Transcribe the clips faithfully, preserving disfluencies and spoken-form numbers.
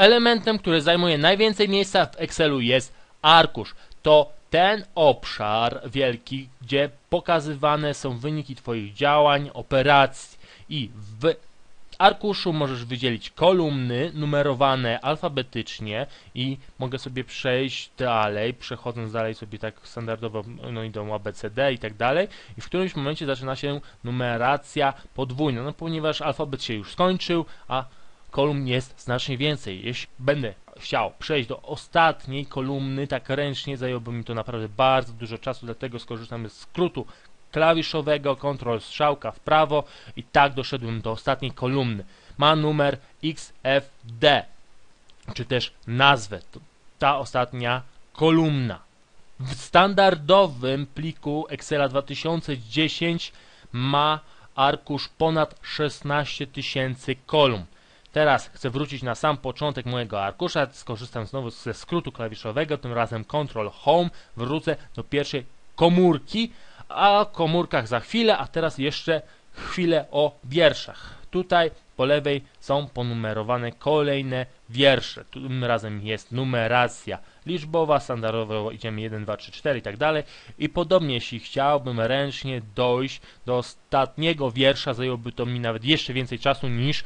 Elementem, który zajmuje najwięcej miejsca w Excelu, jest arkusz. To ten obszar wielki, gdzie pokazywane są wyniki Twoich działań, operacji. I w arkuszu możesz wydzielić kolumny numerowane alfabetycznie i mogę sobie przejść dalej, przechodząc dalej sobie tak standardowo, no idą A B C D i tak dalej, i w którymś momencie zaczyna się numeracja podwójna, no ponieważ alfabet się już skończył, a kolumn jest znacznie więcej. Jeśli będę chciał przejść do ostatniej kolumny tak ręcznie, zajęłoby mi to naprawdę bardzo dużo czasu, dlatego skorzystamy z skrótu klawiszowego, kontrol strzałka w prawo i tak doszedłem do ostatniej kolumny. Ma numer X F D, czy też nazwę, ta ostatnia kolumna. W standardowym pliku Excela dwa tysiące dziesięć ma arkusz ponad szesnaście tysięcy kolumn. Teraz chcę wrócić na sam początek mojego arkusza, skorzystam znowu ze skrótu klawiszowego, tym razem kontrol home, wrócę do pierwszej komórki, a o komórkach za chwilę, a teraz jeszcze chwilę o wierszach. Tutaj po lewej są ponumerowane kolejne wiersze. Tym razem jest numeracja liczbowa, standardowo idziemy jeden, dwa, trzy, cztery i tak dalej. I podobnie, jeśli chciałbym ręcznie dojść do ostatniego wiersza, zajęłoby to mi nawet jeszcze więcej czasu niż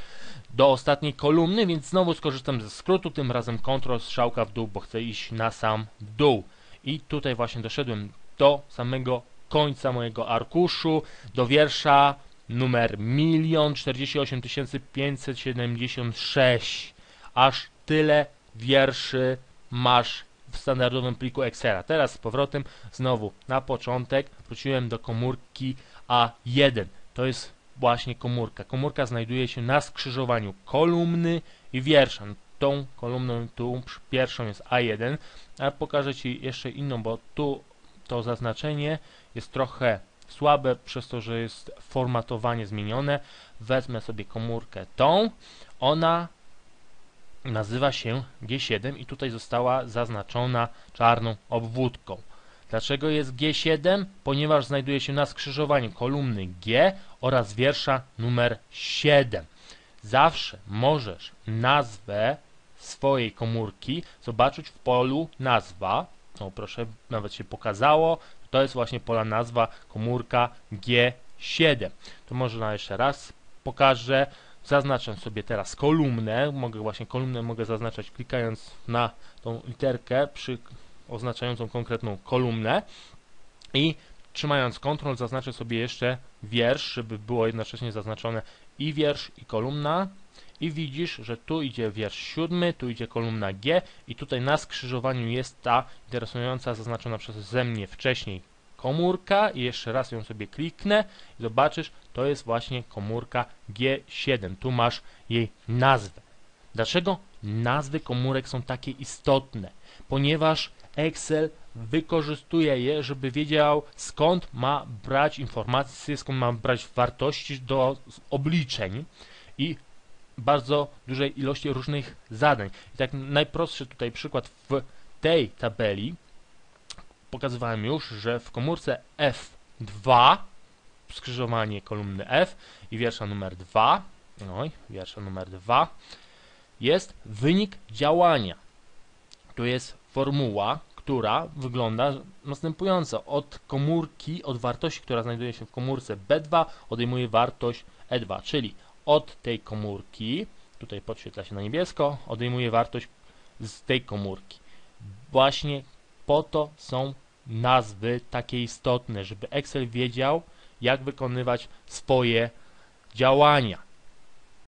do ostatniej kolumny, więc znowu skorzystam ze skrótu, tym razem kontrol strzałka w dół, bo chcę iść na sam dół. I tutaj właśnie doszedłem do samego końca mojego arkuszu, do wiersza numer milion czterdzieści osiem tysięcy pięćset siedemdziesiąt sześć. Aż tyle wierszy masz w standardowym pliku Excela. Teraz z powrotem znowu na początek wróciłem do komórki A jeden. To jest właśnie komórka. Komórka znajduje się na skrzyżowaniu kolumny i wiersza. Tą kolumną tu pierwszą jest A jeden, a pokażę Ci jeszcze inną, bo tu to zaznaczenie jest trochę słabe, przez to, że jest formatowanie zmienione. Wezmę sobie komórkę tą. Ona nazywa się G siedem i tutaj została zaznaczona czarną obwódką. Dlaczego jest G siedem? Ponieważ znajduje się na skrzyżowaniu kolumny G oraz wiersza numer siedem. Zawsze możesz nazwę swojej komórki zobaczyć w polu nazwa. O, proszę, nawet się pokazało. To jest właśnie pola nazwa komórka G siedem. To może na jeszcze raz pokażę. Zaznaczam sobie teraz kolumnę. Mogę właśnie kolumnę mogę zaznaczać klikając na tą literkę przy oznaczającą konkretną kolumnę i trzymając kontrol zaznaczę sobie jeszcze wiersz, żeby było jednocześnie zaznaczone i wiersz, i kolumna. I widzisz, że tu idzie wiersz siódmy, tu idzie kolumna G i tutaj na skrzyżowaniu jest ta interesująca, zaznaczona przeze mnie wcześniej komórka i jeszcze raz ją sobie kliknę i zobaczysz, to jest właśnie komórka G siedem. Tu masz jej nazwę. Dlaczego nazwy komórek są takie istotne? Ponieważ Excel wykorzystuje je, żeby wiedział, skąd ma brać informacje, skąd ma brać wartości do obliczeń i bardzo dużej ilości różnych zadań. I tak najprostszy tutaj przykład w tej tabeli pokazywałem już, że w komórce F dwa skrzyżowanie kolumny F i wiersza numer dwa, oj, wiersza numer dwa jest wynik działania. Tu jest formuła, która wygląda następująco. Od komórki, od wartości, która znajduje się w komórce B dwa odejmuje wartość E dwa, czyli od tej komórki, tutaj podświetla się na niebiesko, odejmuje wartość z tej komórki. Właśnie po to są nazwy takie istotne, żeby Excel wiedział, jak wykonywać swoje działania.